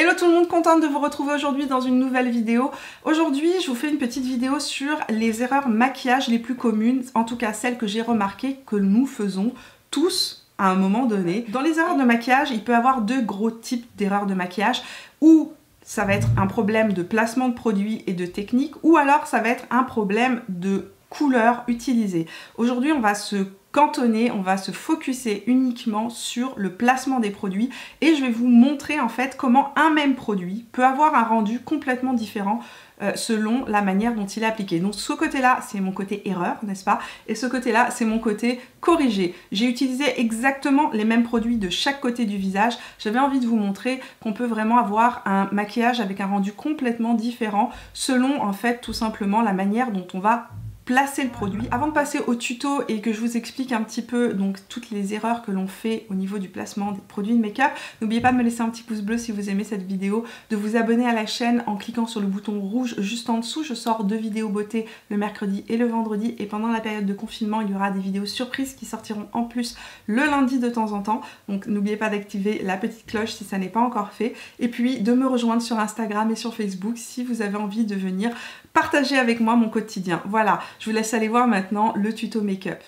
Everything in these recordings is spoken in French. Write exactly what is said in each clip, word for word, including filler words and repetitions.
Hello tout le monde, contente de vous retrouver aujourd'hui dans une nouvelle vidéo. Aujourd'hui, je vous fais une petite vidéo sur les erreurs maquillage les plus communes, en tout cas celles que j'ai remarquées que nous faisons tous à un moment donné. Dans les erreurs de maquillage, il peut y avoir deux gros types d'erreurs de maquillage où ça va être un problème de placement de produits et de technique, ou alors ça va être un problème de couleur utilisée. Aujourd'hui, on va se cantonner, on va se focuser uniquement sur le placement des produits et je vais vous montrer en fait comment un même produit peut avoir un rendu complètement différent euh, selon la manière dont il est appliqué. Donc ce côté-là, c'est mon côté erreur, n'est-ce pas? Et ce côté-là, c'est mon côté corrigé. J'ai utilisé exactement les mêmes produits de chaque côté du visage. J'avais envie de vous montrer qu'on peut vraiment avoir un maquillage avec un rendu complètement différent selon en fait tout simplement la manière dont on va placer le produit. Avant de passer au tuto et que je vous explique un petit peu donc toutes les erreurs que l'on fait au niveau du placement des produits de make-up, n'oubliez pas de me laisser un petit pouce bleu si vous aimez cette vidéo, de vous abonner à la chaîne en cliquant sur le bouton rouge juste en dessous. Je sors deux vidéos beauté le mercredi et le vendredi, et pendant la période de confinement, il y aura des vidéos surprises qui sortiront en plus le lundi de temps en temps. Donc n'oubliez pas d'activer la petite cloche si ça n'est pas encore fait, et puis de me rejoindre sur Instagram et sur Facebook si vous avez envie de venir partager avec moi mon quotidien. Voilà. Je vous laisse aller voir maintenant le tuto make-up.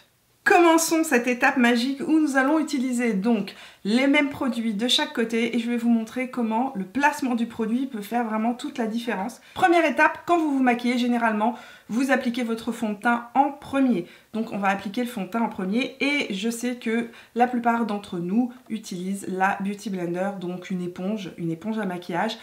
Commençons cette étape magique où nous allons utiliser donc les mêmes produits de chaque côté et je vais vous montrer comment le placement du produit peut faire vraiment toute la différence. Première étape, quand vous vous maquillez, généralement, vous appliquez votre fond de teint en premier. Donc on va appliquer le fond de teint en premier et je sais que la plupart d'entre nous utilisent la Beauty Blender, donc une éponge, une éponge à maquillage,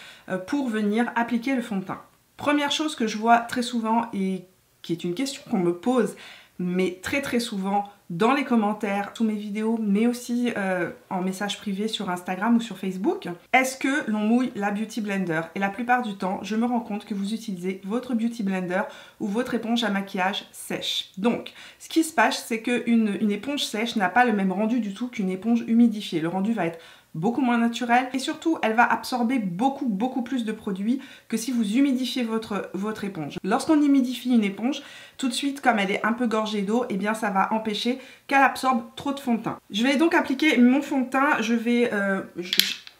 pour venir appliquer le fond de teint. Première chose que je vois très souvent et qui est une question qu'on me pose, mais très très souvent dans les commentaires, sous mes vidéos, mais aussi euh, en message privé sur Instagram ou sur Facebook. Est-ce que l'on mouille la Beauty Blender? Et la plupart du temps, je me rends compte que vous utilisez votre Beauty Blender ou votre éponge à maquillage sèche. Donc, ce qui se passe, c'est qu'une une éponge sèche n'a pas le même rendu du tout qu'une éponge humidifiée. Le rendu va être beaucoup moins naturelle et surtout elle va absorber beaucoup beaucoup plus de produits que si vous humidifiez votre, votre éponge. Lorsqu'on humidifie une éponge, tout de suite comme elle est un peu gorgée d'eau, et eh bien ça va empêcher qu'elle absorbe trop de fond de teint. Je vais donc appliquer mon fond de teint, je vais... Euh, je,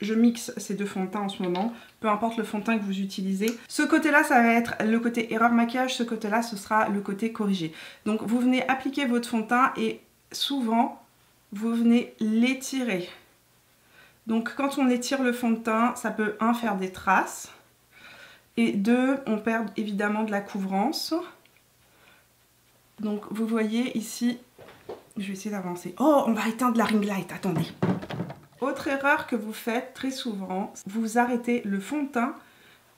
je mixe ces deux fonds de teint en ce moment, peu importe le fond de teint que vous utilisez. Ce côté-là, ça va être le côté erreur maquillage, ce côté-là, ce sera le côté corrigé. Donc vous venez appliquer votre fond de teint et souvent, vous venez l'étirer. Donc quand on étire le fond de teint, ça peut, un, faire des traces, et deux, on perd évidemment de la couvrance. Donc vous voyez ici, je vais essayer d'avancer. Oh, on va éteindre la ring light, attendez. Autre erreur que vous faites très souvent, vous arrêtez le fond de teint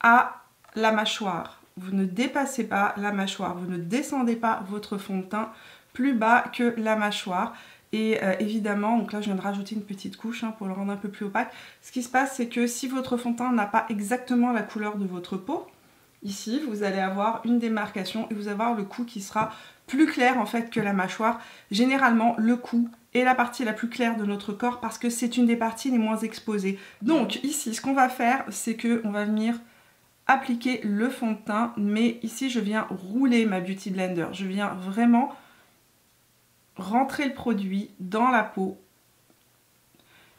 à la mâchoire. Vous ne dépassez pas la mâchoire, vous ne descendez pas votre fond de teint plus bas que la mâchoire. Et euh, évidemment, donc là je viens de rajouter une petite couche hein, pour le rendre un peu plus opaque. Ce qui se passe, c'est que si votre fond de teint n'a pas exactement la couleur de votre peau, ici vous allez avoir une démarcation et vous allez avoir le cou qui sera plus clair en fait que la mâchoire. Généralement, le cou est la partie la plus claire de notre corps parce que c'est une des parties les moins exposées. Donc ici, ce qu'on va faire, c'est qu'on va venir appliquer le fond de teint, mais ici je viens rouler ma Beauty Blender. Je viens vraiment rentrer le produit dans la peau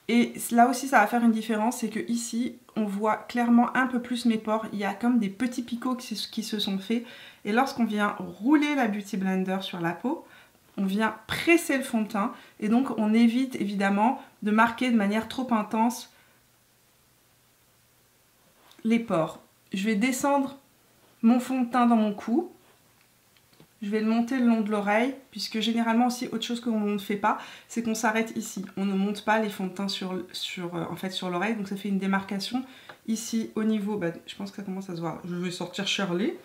et là aussi ça va faire une différence, c'est que ici on voit clairement un peu plus mes pores, il y a comme des petits picots qui se sont faits et lorsqu'on vient rouler la Beauty Blender sur la peau, on vient presser le fond de teint et donc on évite évidemment de marquer de manière trop intense les pores. Je vais descendre mon fond de teint dans mon cou. Je vais le monter le long de l'oreille, puisque généralement aussi, autre chose qu'on ne fait pas, c'est qu'on s'arrête ici. On ne monte pas les fonds de teint sur, sur, euh, en fait, sur l'oreille, donc ça fait une démarcation. Ici, au niveau, bah, je pense que ça commence à se voir. Je vais sortir Shirley,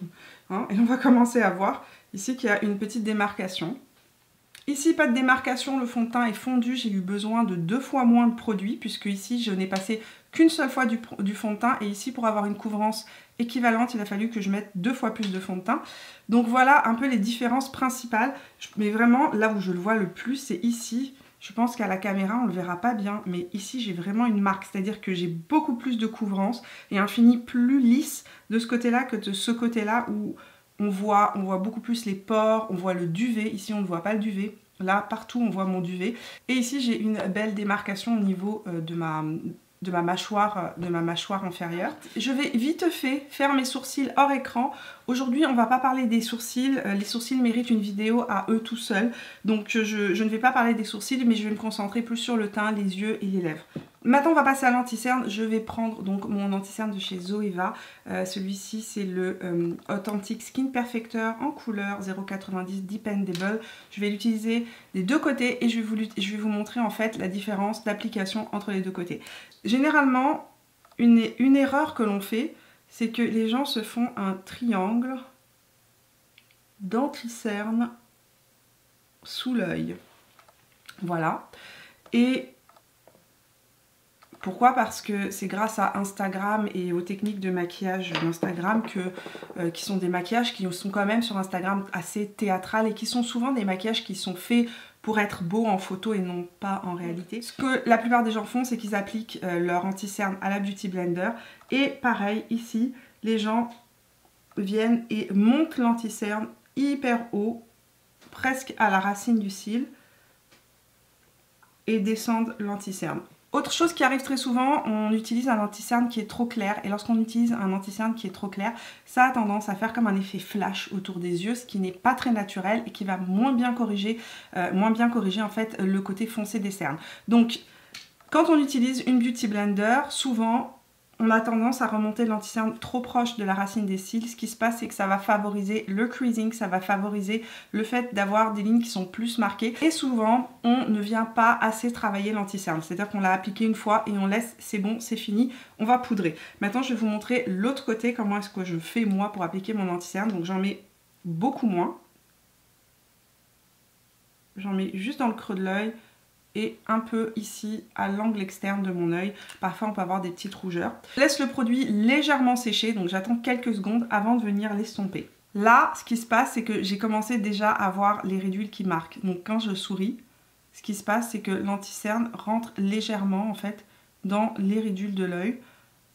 hein, et on va commencer à voir ici qu'il y a une petite démarcation. Ici, pas de démarcation, le fond de teint est fondu. J'ai eu besoin de deux fois moins de produit, puisque ici, je n'ai passé qu'une seule fois du, du fond de teint, et ici, pour avoir une couvrance équivalente, il a fallu que je mette deux fois plus de fond de teint. Donc voilà un peu les différences principales, mais vraiment là où je le vois le plus, c'est ici. Je pense qu'à la caméra on le verra pas bien, mais ici j'ai vraiment une marque, c'est à dire que j'ai beaucoup plus de couvrance et un fini plus lisse de ce côté là que de ce côté là où on voit, on voit beaucoup plus les pores, on voit le duvet. Ici on ne voit pas le duvet, là partout on voit mon duvet, et ici j'ai une belle démarcation au niveau de ma de ma mâchoire, de ma mâchoire inférieure. Je vais vite fait faire mes sourcils hors écran. Aujourd'hui, on ne va pas parler des sourcils. Les sourcils méritent une vidéo à eux tout seuls. Donc, je, je ne vais pas parler des sourcils, mais je vais me concentrer plus sur le teint, les yeux et les lèvres. Maintenant, on va passer à l'anti-cerne. Je vais prendre donc mon anti-cerne de chez Zoeva. Euh, Celui-ci, c'est le euh, Authentic Skin Perfector en couleur zéro quatre-vingt-dix Dependable. Je vais l'utiliser des deux côtés et je vais, vous, je vais vous montrer en fait la différence d'application entre les deux côtés. Généralement, une, une erreur que l'on fait, c'est que les gens se font un triangle d'anti-cerne sous l'œil. Voilà. Et... pourquoi? Parce que c'est grâce à Instagram et aux techniques de maquillage d'Instagram que, euh, qui sont des maquillages qui sont quand même sur Instagram assez théâtrales et qui sont souvent des maquillages qui sont faits pour être beaux en photo et non pas en réalité. Ce que la plupart des gens font, c'est qu'ils appliquent euh, leur anti-cerne à la Beauty Blender et pareil ici, les gens viennent et montent l'anti-cerne hyper haut, presque à la racine du cil et descendent l'anti-cerne. Autre chose qui arrive très souvent, on utilise un anti-cerne qui est trop clair. Et lorsqu'on utilise un anti-cerne qui est trop clair, ça a tendance à faire comme un effet flash autour des yeux, ce qui n'est pas très naturel et qui va moins bien corriger, euh, moins bien corriger en fait le côté foncé des cernes. Donc, quand on utilise une Beauty Blender, souvent, on a tendance à remonter l'anti-cerne trop proche de la racine des cils. Ce qui se passe, c'est que ça va favoriser le creasing, ça va favoriser le fait d'avoir des lignes qui sont plus marquées. Et souvent, on ne vient pas assez travailler l'anti-cerne. C'est-à-dire qu'on l'a appliqué une fois et on laisse, c'est bon, c'est fini, on va poudrer. Maintenant, je vais vous montrer l'autre côté, comment est-ce que je fais moi pour appliquer mon anti-cerne. Donc j'en mets beaucoup moins. J'en mets juste dans le creux de l'œil. Et un peu ici à l'angle externe de mon œil. Parfois on peut avoir des petites rougeurs. Je laisse le produit légèrement sécher, donc j'attends quelques secondes avant de venir l'estomper. Là, ce qui se passe, c'est que j'ai commencé déjà à voir les ridules qui marquent. Donc quand je souris, ce qui se passe, c'est que l'anti-cerne rentre légèrement en fait dans les ridules de l'œil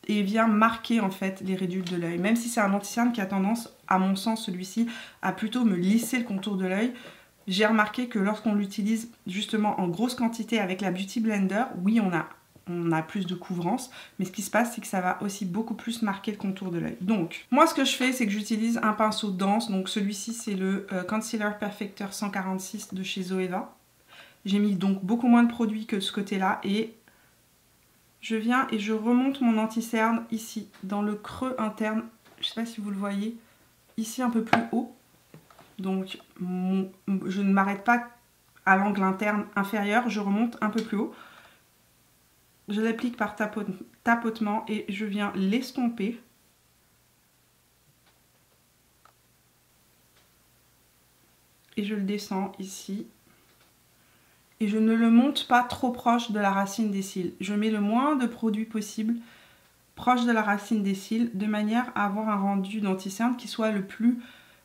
et vient marquer en fait les ridules de l'œil. Même si c'est un anti-cerne qui a tendance, à mon sens celui-ci, à plutôt me lisser le contour de l'œil, j'ai remarqué que lorsqu'on l'utilise justement en grosse quantité avec la Beauty Blender, oui, on a, on a plus de couvrance, mais ce qui se passe, c'est que ça va aussi beaucoup plus marquer le contour de l'œil. Donc, moi, ce que je fais, c'est que j'utilise un pinceau dense. Donc, celui-ci, c'est le euh, Concealer Perfector cent quarante-six de chez Zoeva. J'ai mis donc beaucoup moins de produits que de ce côté-là et je viens et je remonte mon anti-cerne ici, dans le creux interne. Je ne sais pas si vous le voyez, ici un peu plus haut. Donc, mon, je ne m'arrête pas à l'angle interne inférieur, je remonte un peu plus haut. Je l'applique par tapote, tapotement et je viens l'estomper. Et je le descends ici. Et je ne le monte pas trop proche de la racine des cils. Je mets le moins de produit possible proche de la racine des cils de manière à avoir un rendu d'anti-cerne qui soit le plus...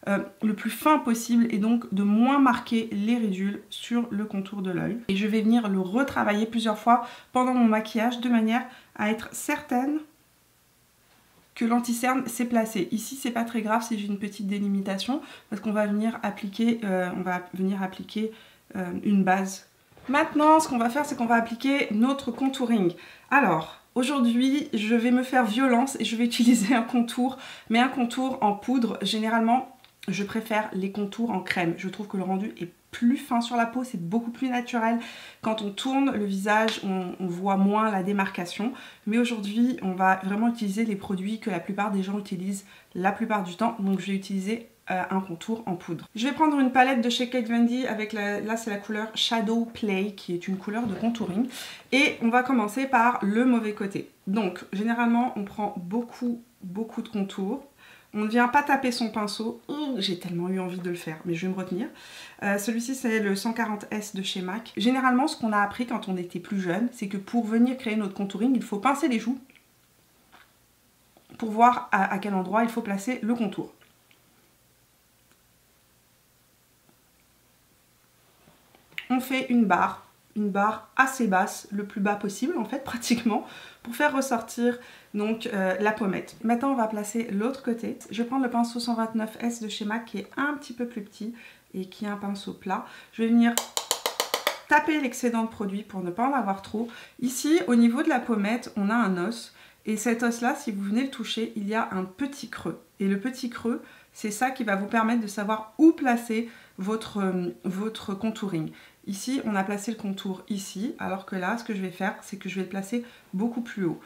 Euh, le plus fin possible et donc de moins marquer les ridules sur le contour de l'œil. Et je vais venir le retravailler plusieurs fois pendant mon maquillage de manière à être certaine que l'anti-cerne s'est placé. Ici, c'est pas très grave si j'ai une petite délimitation parce qu'on va venir appliquer, euh, on va venir appliquer euh, une base. Maintenant, ce qu'on va faire, c'est qu'on va appliquer notre contouring. Alors... aujourd'hui, je vais me faire violence et je vais utiliser un contour, mais un contour en poudre. Généralement, je préfère les contours en crème. Je trouve que le rendu est plus fin sur la peau, c'est beaucoup plus naturel. Quand on tourne le visage, on, on voit moins la démarcation. Mais aujourd'hui, on va vraiment utiliser les produits que la plupart des gens utilisent la plupart du temps. Donc, je vais utiliser Euh, un contour en poudre. Je vais prendre une palette de chez Kate Vandy avec la, là c'est la couleur Shadow Play qui est une couleur de contouring et on va commencer par le mauvais côté. Donc généralement on prend beaucoup beaucoup de contours, on ne vient pas taper son pinceau, oh, j'ai tellement eu envie de le faire mais je vais me retenir. Euh, Celui-ci c'est le cent quarante S de chez MAC. Généralement ce qu'on a appris quand on était plus jeune c'est que pour venir créer notre contouring il faut pincer les joues pour voir à, à quel endroit il faut placer le contour. On fait une barre, une barre assez basse, le plus bas possible en fait pratiquement, pour faire ressortir donc euh, la pommette. Maintenant on va placer l'autre côté. Je vais prendre le pinceau cent vingt-neuf S de chez MAC qui est un petit peu plus petit et qui est un pinceau plat. Je vais venir Tapez l'excédent de produit pour ne pas en avoir trop. Ici, au niveau de la pommette, on a un os. Et cet os-là, si vous venez le toucher, il y a un petit creux. Et le petit creux, c'est ça qui va vous permettre de savoir où placer votre, euh, votre contouring. Ici, on a placé le contour ici, alors que là, ce que je vais faire, c'est que je vais le placer beaucoup plus haut.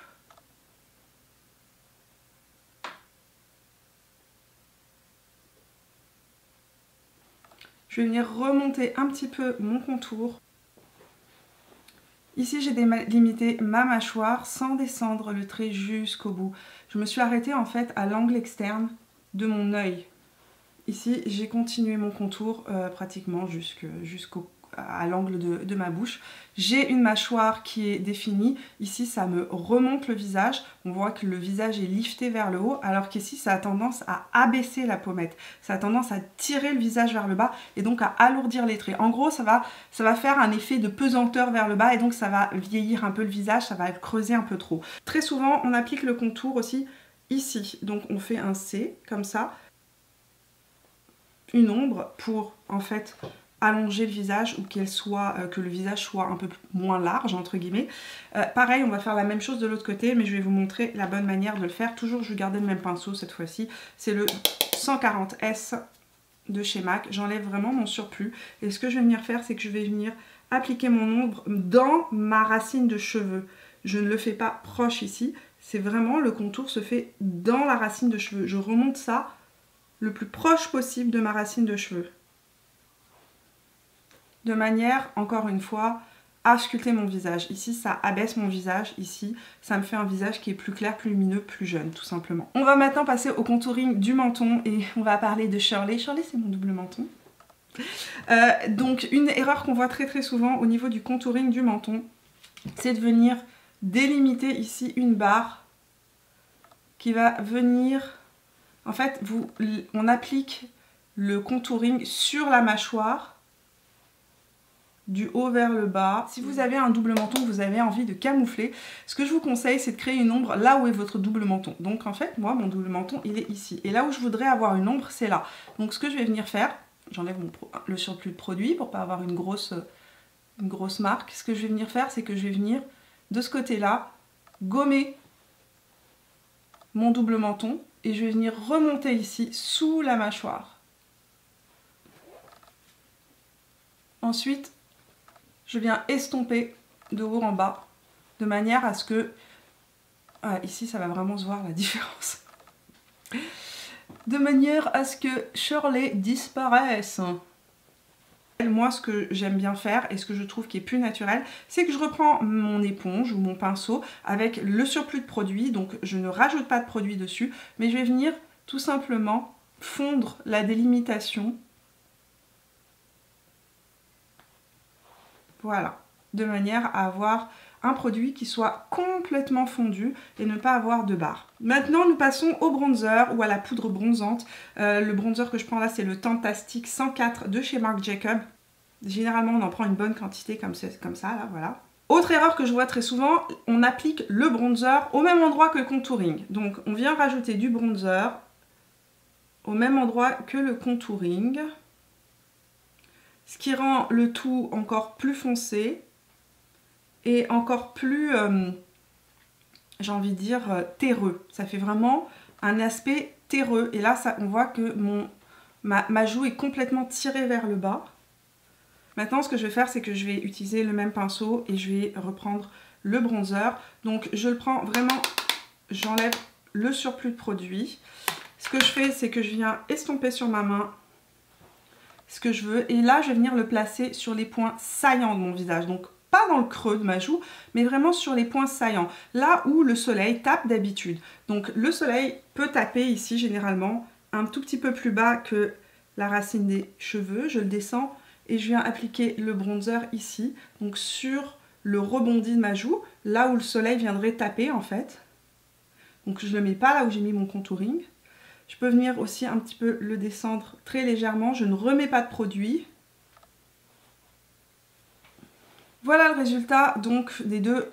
Je vais venir remonter un petit peu mon contour. Ici, j'ai délimité ma mâchoire sans descendre le trait jusqu'au bout. Je me suis arrêtée en fait à l'angle externe de mon œil. Ici, j'ai continué mon contour euh, pratiquement jusqu'à l'angle de, de ma bouche. J'ai une mâchoire qui est définie. Ici, ça me remonte le visage. On voit que le visage est lifté vers le haut, alors qu'ici, ça a tendance à abaisser la pommette. Ça a tendance à tirer le visage vers le bas et donc à alourdir les traits. En gros, ça va, ça va faire un effet de pesanteur vers le bas et donc ça va vieillir un peu le visage, ça va creuser un peu trop. Très souvent, on applique le contour aussi ici. Donc, on fait un C comme ça. Une ombre pour en fait allonger le visage ou qu'elle soit, euh, que le visage soit un peu moins large entre guillemets. Euh, pareil, on va faire la même chose de l'autre côté, mais je vais vous montrer la bonne manière de le faire. Toujours, je vais garder le même pinceau cette fois-ci. C'est le cent quarante S de chez M A C. J'enlève vraiment mon surplus. Et ce que je vais venir faire, c'est que je vais venir appliquer mon ombre dans ma racine de cheveux. Je ne le fais pas proche ici. C'est vraiment, le contour se fait dans la racine de cheveux. Je remonte ça le plus proche possible de ma racine de cheveux. De manière, encore une fois, à sculpter mon visage. Ici, ça abaisse mon visage. Ici, ça me fait un visage qui est plus clair, plus lumineux, plus jeune, tout simplement. On va maintenant passer au contouring du menton et on va parler de Shirley. Shirley, c'est mon double menton. Euh, donc, une erreur qu'on voit très très souvent au niveau du contouring du menton, c'est de venir délimiter ici une barre qui va venir... En fait, vous, on applique le contouring sur la mâchoire, du haut vers le bas. Si vous avez un double menton que vous avez envie de camoufler, ce que je vous conseille, c'est de créer une ombre là où est votre double menton. Donc en fait, moi, mon double menton, il est ici. Et là où je voudrais avoir une ombre, c'est là. Donc ce que je vais venir faire, j'enlève le surplus de produit pour ne pas avoir une grosse, une grosse marque. Ce que je vais venir faire, c'est que je vais venir de ce côté-là, gommer mon double menton. Et je vais venir remonter ici, sous la mâchoire. Ensuite, je viens estomper de haut en bas, de manière à ce que... Ah, ici, ça va vraiment se voir la différence. De manière à ce que Shirley disparaisse. Moi, ce que j'aime bien faire et ce que je trouve qui est plus naturel, c'est que je reprends mon éponge ou mon pinceau avec le surplus de produit. Donc, je ne rajoute pas de produit dessus, mais je vais venir tout simplement fondre la délimitation. Voilà, de manière à avoir un produit qui soit complètement fondu et ne pas avoir de barre. Maintenant, nous passons au bronzer ou à la poudre bronzante. Euh, le bronzer que je prends là, c'est le Tantastic cent quatre de chez Marc Jacob. Généralement, on en prend une bonne quantité comme, comme ça, là, voilà. Autre erreur que je vois très souvent, on applique le bronzer au même endroit que le contouring. Donc, on vient rajouter du bronzer au même endroit que le contouring, ce qui rend le tout encore plus foncé. Et encore plus, euh, j'ai envie de dire, euh, terreux. Ça fait vraiment un aspect terreux. Et là, ça, on voit que mon, ma, ma joue est complètement tirée vers le bas. Maintenant, ce que je vais faire, c'est que je vais utiliser le même pinceau et je vais reprendre le bronzer. Donc, je le prends vraiment, j'enlève le surplus de produit. Ce que je fais, c'est que je viens estomper sur ma main ce que je veux. Et là, je vais venir le placer sur les points saillants de mon visage. Donc, pas dans le creux de ma joue, mais vraiment sur les points saillants, là où le soleil tape d'habitude. Donc le soleil peut taper ici généralement un tout petit peu plus bas que la racine des cheveux. Je le descends et je viens appliquer le bronzer ici, donc sur le rebondi de ma joue, là où le soleil viendrait taper en fait. Donc je ne le mets pas là où j'ai mis mon contouring. Je peux venir aussi un petit peu le descendre très légèrement, je ne remets pas de produit. Voilà le résultat donc des deux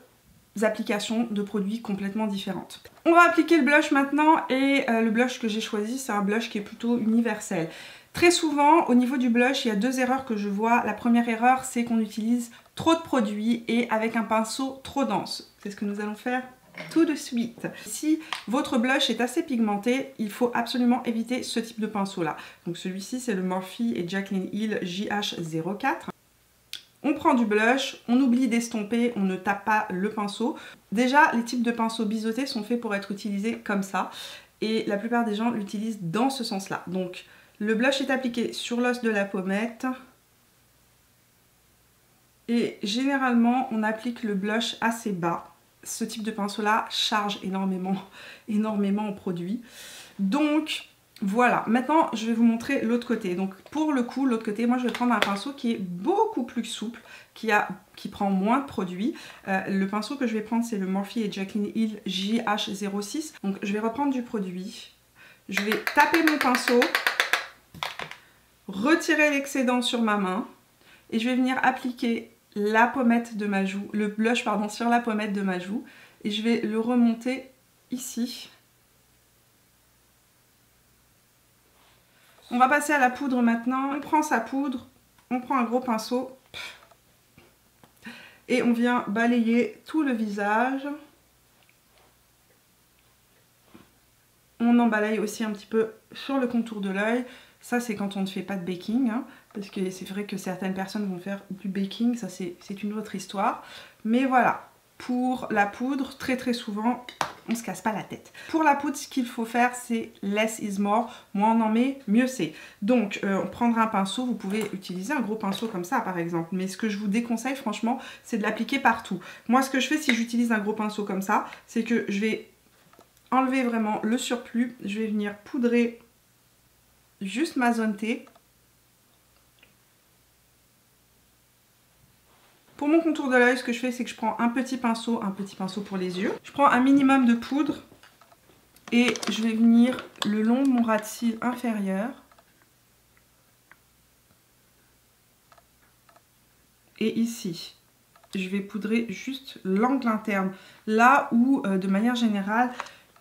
applications de produits complètement différentes. On va appliquer le blush maintenant et euh, le blush que j'ai choisi, c'est un blush qui est plutôt universel. Très souvent, au niveau du blush, il y a deux erreurs que je vois. La première erreur, c'est qu'on utilise trop de produits et avec un pinceau trop dense. C'est ce que nous allons faire tout de suite. Si votre blush est assez pigmenté, il faut absolument éviter ce type de pinceau-là. Donc celui-ci, c'est le Morphe et Jacqueline Hill J H zéro quatre. On prend du blush, on oublie d'estomper, on ne tape pas le pinceau. Déjà, les types de pinceaux biseautés sont faits pour être utilisés comme ça. Et la plupart des gens l'utilisent dans ce sens-là. Donc, le blush est appliqué sur l'os de la pommette. Et généralement, on applique le blush assez bas. Ce type de pinceau-là charge énormément, énormément en produit. Donc, voilà. Maintenant, je vais vous montrer l'autre côté. Donc, pour le coup, l'autre côté, moi, je vais prendre un pinceau qui est beaucoup plus souple, qui, a, qui prend moins de produit. Euh, le pinceau que je vais prendre, c'est le Morphe et Jacqueline Hill J H zéro six. Donc, je vais reprendre du produit. Je vais taper mon pinceau, retirer l'excédent sur ma main et je vais venir appliquer la pommette de ma joue, le blush pardon, sur la pommette de ma joue et je vais le remonter ici. On va passer à la poudre maintenant. On prend sa poudre, on prend un gros pinceau et on vient balayer tout le visage. On en balaye aussi un petit peu sur le contour de l'œil. Ça, c'est quand on ne fait pas de baking, hein, parce que c'est vrai que certaines personnes vont faire du baking, ça c'est une autre histoire. Mais voilà, pour la poudre, très très souvent, on ne se casse pas la tête. Pour la poudre, ce qu'il faut faire, c'est less is more, moins on en met, mieux c'est. Donc, euh, on prendra un pinceau, vous pouvez utiliser un gros pinceau comme ça par exemple, mais ce que je vous déconseille franchement, c'est de l'appliquer partout. Moi, ce que je fais si j'utilise un gros pinceau comme ça, c'est que je vais enlever vraiment le surplus, je vais venir poudrer juste ma zone T. Pour mon contour de l'œil, ce que je fais, c'est que je prends un petit pinceau, un petit pinceau pour les yeux. Je prends un minimum de poudre et je vais venir le long de mon ras de cils inférieur et ici. Je vais poudrer juste l'angle interne, là où euh, de manière générale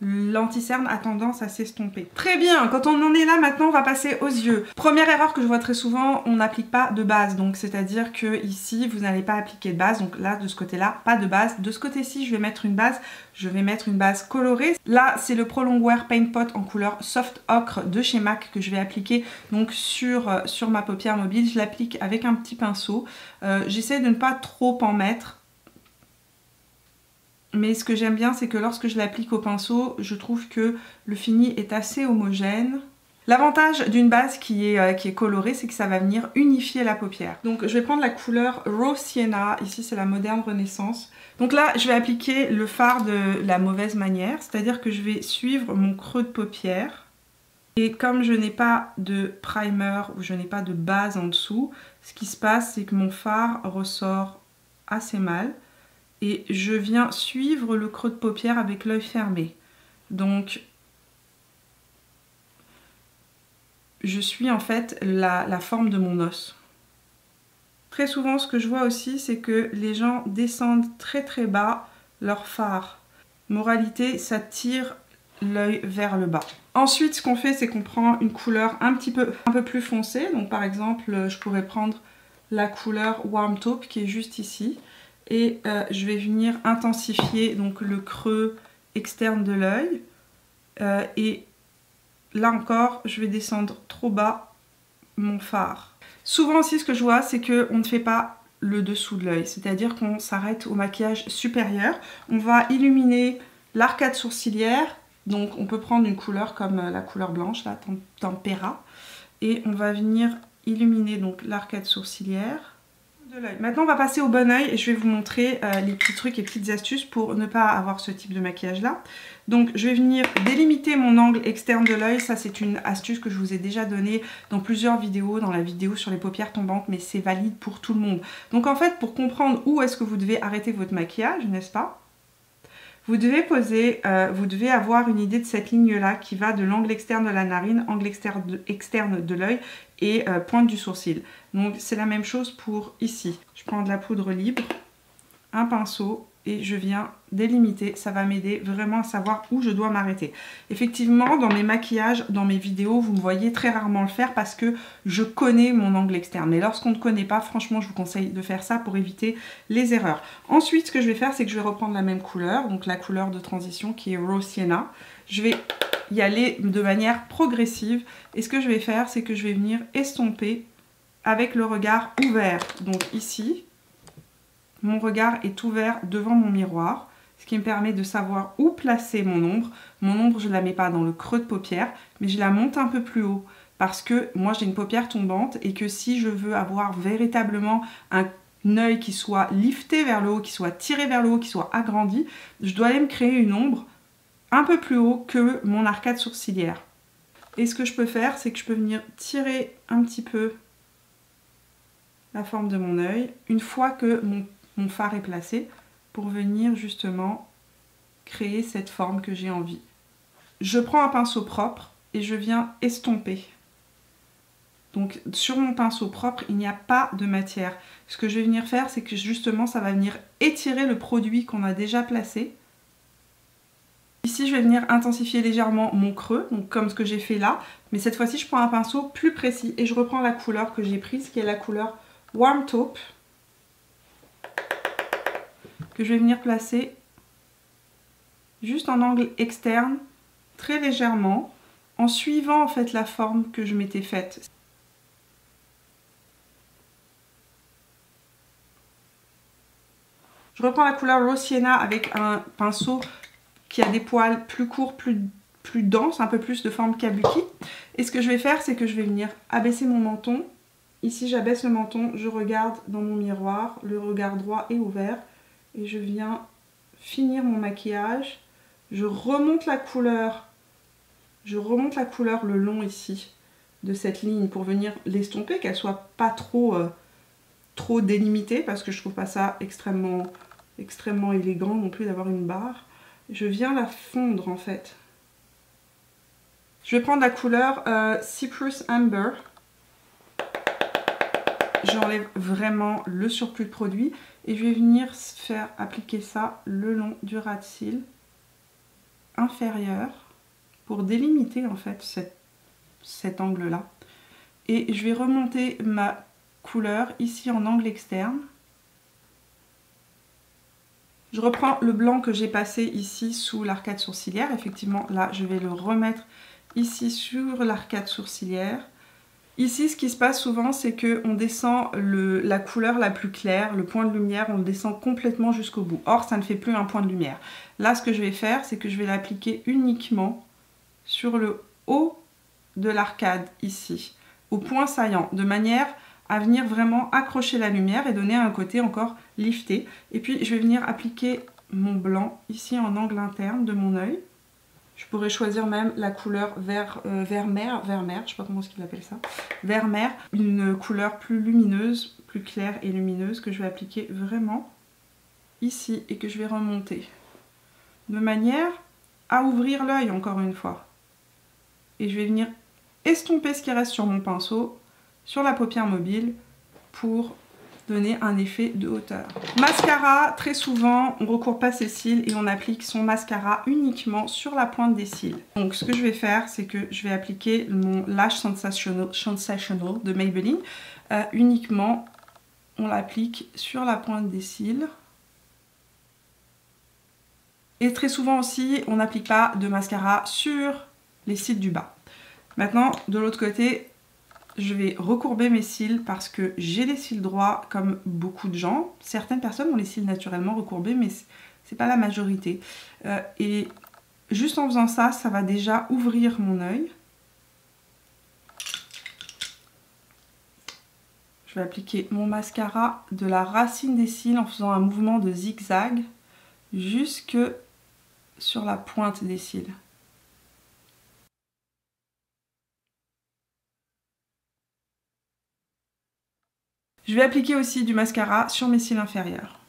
l'anticerne a tendance à s'estomper. Très bien, quand on en est là maintenant, on va passer aux yeux. Première erreur que je vois très souvent, on n'applique pas de base, donc c'est-à-dire que ici vous n'allez pas appliquer de base, donc là de ce côté-là, pas de base. De ce côté-ci, je vais mettre une base, je vais mettre une base colorée. Là, c'est le Prolongwear Paint Pot en couleur Soft Ocre de chez M A C que je vais appliquer donc sur, euh, sur ma paupière mobile. Je l'applique avec un petit pinceau. Euh, j'essaie de ne pas trop en mettre. Mais ce que j'aime bien, c'est que lorsque je l'applique au pinceau, je trouve que le fini est assez homogène. L'avantage d'une base qui est, euh, qui est colorée, c'est que ça va venir unifier la paupière. Donc je vais prendre la couleur Rose Sienna, ici c'est la Moderne Renaissance. Donc là, je vais appliquer le fard de la mauvaise manière, c'est-à-dire que je vais suivre mon creux de paupière. Et comme je n'ai pas de primer ou je n'ai pas de base en dessous, ce qui se passe, c'est que mon fard ressort assez mal. Et je viens suivre le creux de paupière avec l'œil fermé. Donc, je suis en fait la, la forme de mon os. Très souvent, ce que je vois aussi, c'est que les gens descendent très très bas leur fard. Moralité, ça tire l'œil vers le bas. Ensuite, ce qu'on fait, c'est qu'on prend une couleur un petit peu, un peu plus foncée. Donc par exemple, je pourrais prendre la couleur Warm Taupe qui est juste ici. Et euh, je vais venir intensifier donc, le creux externe de l'œil. Euh, et là encore, je vais descendre trop bas mon fard. Souvent aussi, ce que je vois, c'est qu'on ne fait pas le dessous de l'œil. C'est-à-dire qu'on s'arrête au maquillage supérieur. On va illuminer l'arcade sourcilière. Donc on peut prendre une couleur comme la couleur blanche, la tempéra. Et on va venir illuminer l'arcade sourcilière. Maintenant on va passer au bon œil et je vais vous montrer euh, les petits trucs et petites astuces pour ne pas avoir ce type de maquillage là. Donc je vais venir délimiter mon angle externe de l'œil, ça c'est une astuce que je vous ai déjà donnée dans plusieurs vidéos, dans la vidéo sur les paupières tombantes, mais c'est valide pour tout le monde. Donc en fait pour comprendre où est-ce que vous devez arrêter votre maquillage, n'est-ce pas ? Vous devez poser, euh, vous devez avoir une idée de cette ligne-là qui va de l'angle externe de la narine, angle externe de, externe de l'œil et euh, pointe du sourcil. Donc c'est la même chose pour ici. Je prends de la poudre libre, un pinceau, et je viens délimiter. Ça va m'aider vraiment à savoir où je dois m'arrêter. Effectivement, dans mes maquillages, dans mes vidéos, vous me voyez très rarement le faire parce que je connais mon angle externe. Mais lorsqu'on ne connaît pas, franchement, je vous conseille de faire ça pour éviter les erreurs. Ensuite, ce que je vais faire, c'est que je vais reprendre la même couleur, donc la couleur de transition qui est Rose Sienna. Je vais y aller de manière progressive. Et ce que je vais faire, c'est que je vais venir estomper avec le regard ouvert. Donc ici, mon regard est ouvert devant mon miroir, ce qui me permet de savoir où placer mon ombre. Mon ombre, je ne la mets pas dans le creux de paupière, mais je la monte un peu plus haut. Parce que moi, j'ai une paupière tombante et que si je veux avoir véritablement un œil qui soit lifté vers le haut, qui soit tiré vers le haut, qui soit agrandi, je dois aller me créer une ombre un peu plus haut que mon arcade sourcilière. Et ce que je peux faire, c'est que je peux venir tirer un petit peu la forme de mon œil une fois que mon, mon fard est placé pour venir justement créer cette forme que j'ai envie. Je prends un pinceau propre et je viens estomper. Donc sur mon pinceau propre, il n'y a pas de matière. Ce que je vais venir faire, c'est que justement ça va venir étirer le produit qu'on a déjà placé. Ici, je vais venir intensifier légèrement mon creux, donc comme ce que j'ai fait là, mais cette fois-ci, je prends un pinceau plus précis et je reprends la couleur que j'ai prise, qui est la couleur Warm Taupe, que je vais venir placer juste en angle externe, très légèrement, en suivant en fait la forme que je m'étais faite. Je reprends la couleur Rose Sienna avec un pinceau qui a des poils plus courts, plus, plus denses, un peu plus de forme kabuki. Et ce que je vais faire, c'est que je vais venir abaisser mon menton. Ici, j'abaisse le menton, je regarde dans mon miroir, le regard droit est ouvert. Et je viens finir mon maquillage. Je remonte la couleur, je remonte la couleur le long ici de cette ligne pour venir l'estomper, qu'elle soit pas trop, euh, trop délimitée, parce que je trouve pas ça extrêmement, extrêmement élégant non plus d'avoir une barre. Je viens la fondre en fait. Je vais prendre la couleur euh, Cypress Amber. J'enlève vraiment le surplus de produit et je vais venir faire appliquer ça le long du ras de cils inférieur pour délimiter en fait cette, cet angle là. Et je vais remonter ma couleur ici en angle externe. Je reprends le blanc que j'ai passé ici sous l'arcade sourcilière. Effectivement, là, je vais le remettre ici sur l'arcade sourcilière. Ici, ce qui se passe souvent, c'est qu'on descend le, la couleur la plus claire, le point de lumière, on le descend complètement jusqu'au bout. Or, ça ne fait plus un point de lumière. Là, ce que je vais faire, c'est que je vais l'appliquer uniquement sur le haut de l'arcade, ici, au point saillant, de manière à venir vraiment accrocher la lumière et donner un côté encore lifté. Et puis je vais venir appliquer mon blanc ici en angle interne de mon œil. Je pourrais choisir même la couleur vert, euh, vert mer, vert mer, je sais pas comment est-ce qu'il appelle ça, vert mer, une couleur plus lumineuse, plus claire et lumineuse que je vais appliquer vraiment ici et que je vais remonter de manière à ouvrir l'œil encore une fois. Et je vais venir estomper ce qui reste sur mon pinceau sur la paupière mobile pour donner un effet de hauteur. Mascara, très souvent, on ne recourt pas ses cils et on applique son mascara uniquement sur la pointe des cils. Donc ce que je vais faire, c'est que je vais appliquer mon Lash Sensational, Sensational de Maybelline. Euh, uniquement, on l'applique sur la pointe des cils. Et très souvent aussi, on n'applique pas de mascara sur les cils du bas. Maintenant, de l'autre côté, je vais recourber mes cils parce que j'ai les cils droits comme beaucoup de gens. Certaines personnes ont les cils naturellement recourbés, mais c'est pas la majorité. Euh, et juste en faisant ça, ça va déjà ouvrir mon œil. Je vais appliquer mon mascara de la racine des cils en faisant un mouvement de zigzag jusque sur la pointe des cils. Je vais appliquer aussi du mascara sur mes cils inférieurs.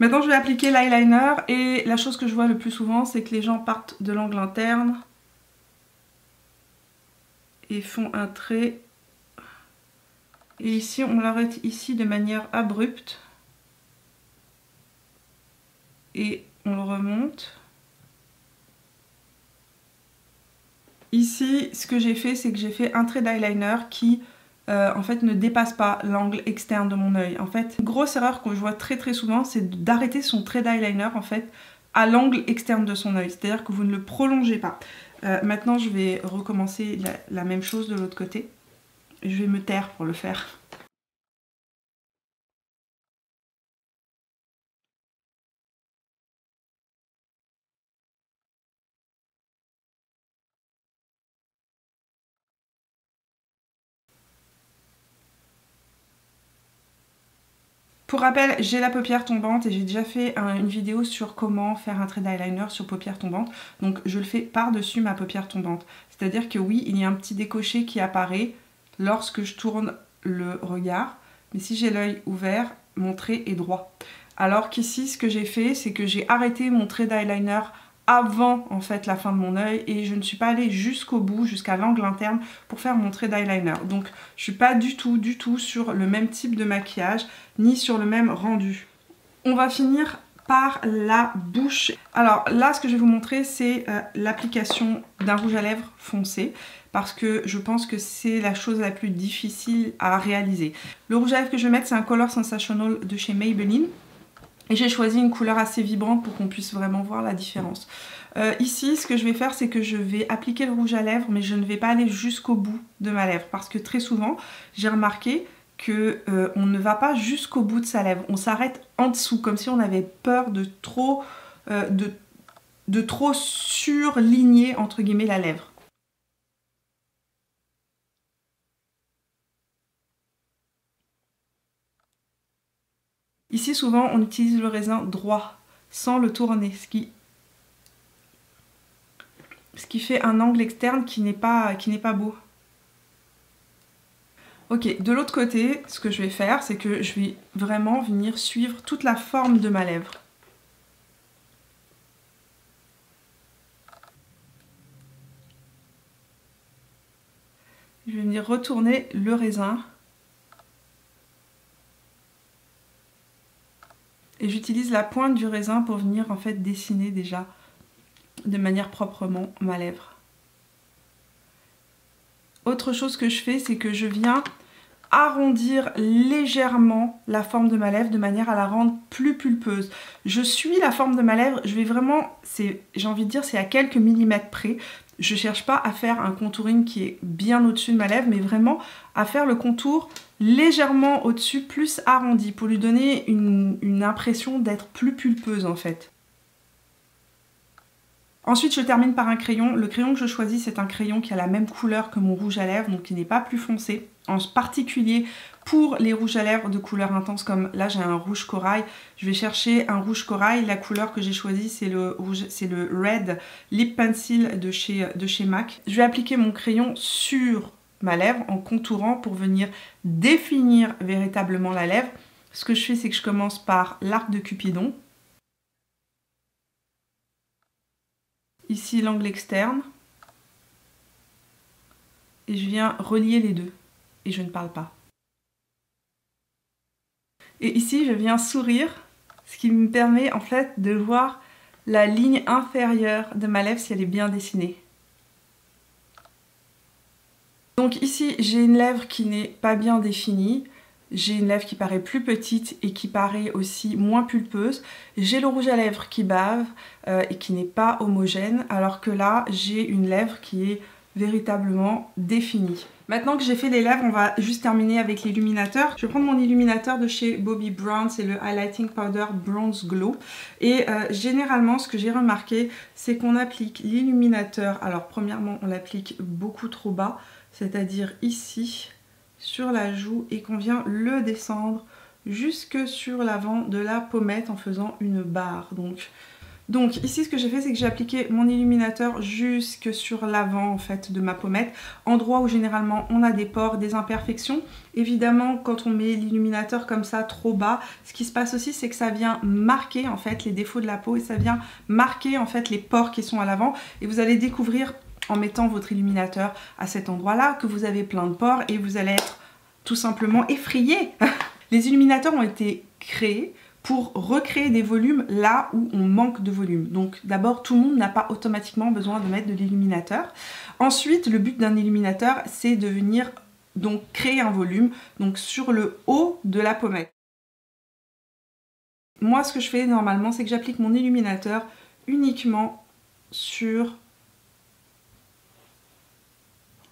Maintenant, je vais appliquer l'eyeliner et la chose que je vois le plus souvent, c'est que les gens partent de l'angle interne et font un trait Et ici, on l'arrête ici de manière abrupte. Et on le remonte. Ici, ce que j'ai fait, c'est que j'ai fait un trait d'eyeliner qui, euh, en fait, ne dépasse pas l'angle externe de mon œil. En fait, une grosse erreur que je vois très très souvent, c'est d'arrêter son trait d'eyeliner, en fait, à l'angle externe de son œil. C'est-à-dire que vous ne le prolongez pas. Euh, maintenant, je vais recommencer la, la même chose de l'autre côté. Je vais me taire pour le faire. Pour rappel, j'ai la paupière tombante et j'ai déjà fait un, une vidéo sur comment faire un trait d'eyeliner sur paupière tombante. Donc je le fais par-dessus ma paupière tombante. C'est-à-dire que oui, il y a un petit décoché qui apparaît lorsque je tourne le regard. Mais si j'ai l'œil ouvert, mon trait est droit. Alors qu'ici, ce que j'ai fait, c'est que j'ai arrêté mon trait d'eyeliner avant en fait la fin de mon œil et je ne suis pas allée jusqu'au bout, jusqu'à l'angle interne pour faire mon trait d'eyeliner. Donc je suis pas du tout du tout sur le même type de maquillage ni sur le même rendu. On va finir par la bouche. Alors là, ce que je vais vous montrer, c'est euh, l'application d'un rouge à lèvres foncé, parce que je pense que c'est la chose la plus difficile à réaliser. Le rouge à lèvres que je vais mettre, c'est un Color Sensational de chez Maybelline. Et j'ai choisi une couleur assez vibrante pour qu'on puisse vraiment voir la différence. Euh, ici, ce que je vais faire, c'est que je vais appliquer le rouge à lèvres, mais je ne vais pas aller jusqu'au bout de ma lèvre. Parce que très souvent, j'ai remarqué que euh, on ne va pas jusqu'au bout de sa lèvre. On s'arrête en dessous, comme si on avait peur de trop, euh, de, de trop surligner, entre guillemets, la lèvre. Ici, souvent, on utilise le raisin droit, sans le tourner, ce qui, ce qui fait un angle externe qui n'est pas, qui n'est pas beau. Ok, de l'autre côté, ce que je vais faire, c'est que je vais vraiment venir suivre toute la forme de ma lèvre. Je vais venir retourner le raisin. Et j'utilise la pointe du raisin pour venir en fait dessiner déjà de manière proprement ma lèvre. Autre chose que je fais, c'est que je viens arrondir légèrement la forme de ma lèvre de manière à la rendre plus pulpeuse. Je suis la forme de ma lèvre, je vais vraiment, j'ai envie de dire, c'est à quelques millimètres près. Je ne cherche pas à faire un contouring qui est bien au-dessus de ma lèvre, mais vraiment à faire le contour légèrement au-dessus, plus arrondi, pour lui donner une, une impression d'être plus pulpeuse en fait. Ensuite, je termine par un crayon. Le crayon que je choisis, c'est un crayon qui a la même couleur que mon rouge à lèvres, donc qui n'est pas plus foncé. En particulier pour les rouges à lèvres de couleur intense, comme là j'ai un rouge corail, je vais chercher un rouge corail. La couleur que j'ai choisie, c'est le rouge, c'est le Red Lip Pencil de chez, de chez MAC. Je vais appliquer mon crayon sur ma lèvre en contourant pour venir définir véritablement la lèvre. Ce que je fais, c'est que je commence par l'arc de Cupidon. Ici l'angle externe. Et je viens relier les deux. Et je ne parle pas. Et ici, je viens sourire, ce qui me permet en fait de voir la ligne inférieure de ma lèvre si elle est bien dessinée. Donc ici, j'ai une lèvre qui n'est pas bien définie. J'ai une lèvre qui paraît plus petite et qui paraît aussi moins pulpeuse. J'ai le rouge à lèvres qui bave euh, et qui n'est pas homogène, alors que là, j'ai une lèvre qui est véritablement définie. Maintenant que j'ai fait les lèvres, on va juste terminer avec l'illuminateur. Je vais prendre mon illuminateur de chez Bobbi Brown, c'est le Highlighting Powder Bronze Glow. Et euh, généralement, ce que j'ai remarqué, c'est qu'on applique l'illuminateur. Alors premièrement, on l'applique beaucoup trop bas, c'est-à-dire ici, sur la joue, et qu'on vient le descendre jusque sur l'avant de la pommette en faisant une barre. Donc... Donc ici, ce que j'ai fait, c'est que j'ai appliqué mon illuminateur jusque sur l'avant en fait de ma pommette, endroit où généralement on a des pores, des imperfections. Évidemment, quand on met l'illuminateur comme ça trop bas, ce qui se passe aussi, c'est que ça vient marquer en fait les défauts de la peau et ça vient marquer en fait les pores qui sont à l'avant. Et vous allez découvrir en mettant votre illuminateur à cet endroit-là que vous avez plein de pores et vous allez être tout simplement effrayée. Les illuminateurs ont été créés pour recréer des volumes là où on manque de volume. Donc d'abord, tout le monde n'a pas automatiquement besoin de mettre de l'illuminateur. Ensuite, le but d'un illuminateur, c'est de venir donc créer un volume donc sur le haut de la pommette. Moi, ce que je fais normalement, c'est que j'applique mon illuminateur uniquement sur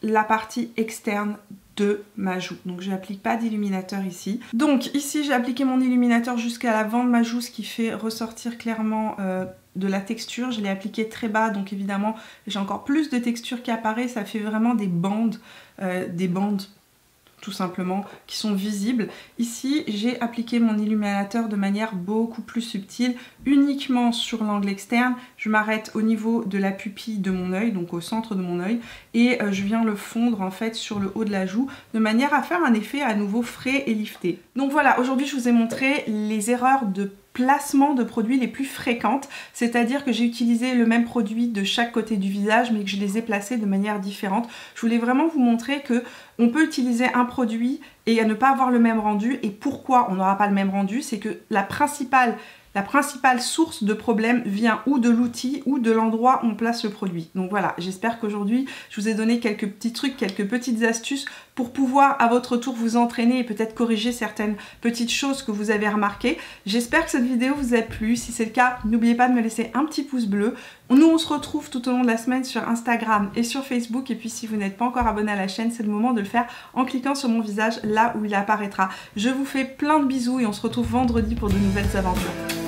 la partie externe de ma joue. Donc je n'applique pas d'illuminateur ici. Donc ici j'ai appliqué mon illuminateur jusqu'à l'avant de ma joue, ce qui fait ressortir clairement euh, de la texture. Je l'ai appliqué très bas, donc évidemment j'ai encore plus de texture qui apparaît. Ça fait vraiment des bandes, euh, des bandes tout simplement, qui sont visibles. Ici j'ai appliqué mon illuminateur de manière beaucoup plus subtile, uniquement sur l'angle externe. Je m'arrête au niveau de la pupille de mon œil, donc au centre de mon œil, et je viens le fondre en fait sur le haut de la joue, de manière à faire un effet à nouveau frais et lifté. Donc voilà, aujourd'hui je vous ai montré les erreurs de placement de produits les plus fréquentes, c'est-à-dire que j'ai utilisé le même produit de chaque côté du visage mais que je les ai placés de manière différente. Je voulais vraiment vous montrer que on peut utiliser un produit et à ne pas avoir le même rendu, et pourquoi on n'aura pas le même rendu, c'est que la principale La principale source de problème vient ou de l'outil ou de l'endroit où on place le produit. Donc voilà, j'espère qu'aujourd'hui, je vous ai donné quelques petits trucs, quelques petites astuces pour pouvoir à votre tour vous entraîner et peut-être corriger certaines petites choses que vous avez remarquées. J'espère que cette vidéo vous a plu. Si c'est le cas, n'oubliez pas de me laisser un petit pouce bleu. Nous, on se retrouve tout au long de la semaine sur Instagram et sur Facebook. Et puis si vous n'êtes pas encore abonné à la chaîne, c'est le moment de le faire en cliquant sur mon visage là où il apparaîtra. Je vous fais plein de bisous et on se retrouve vendredi pour de nouvelles aventures.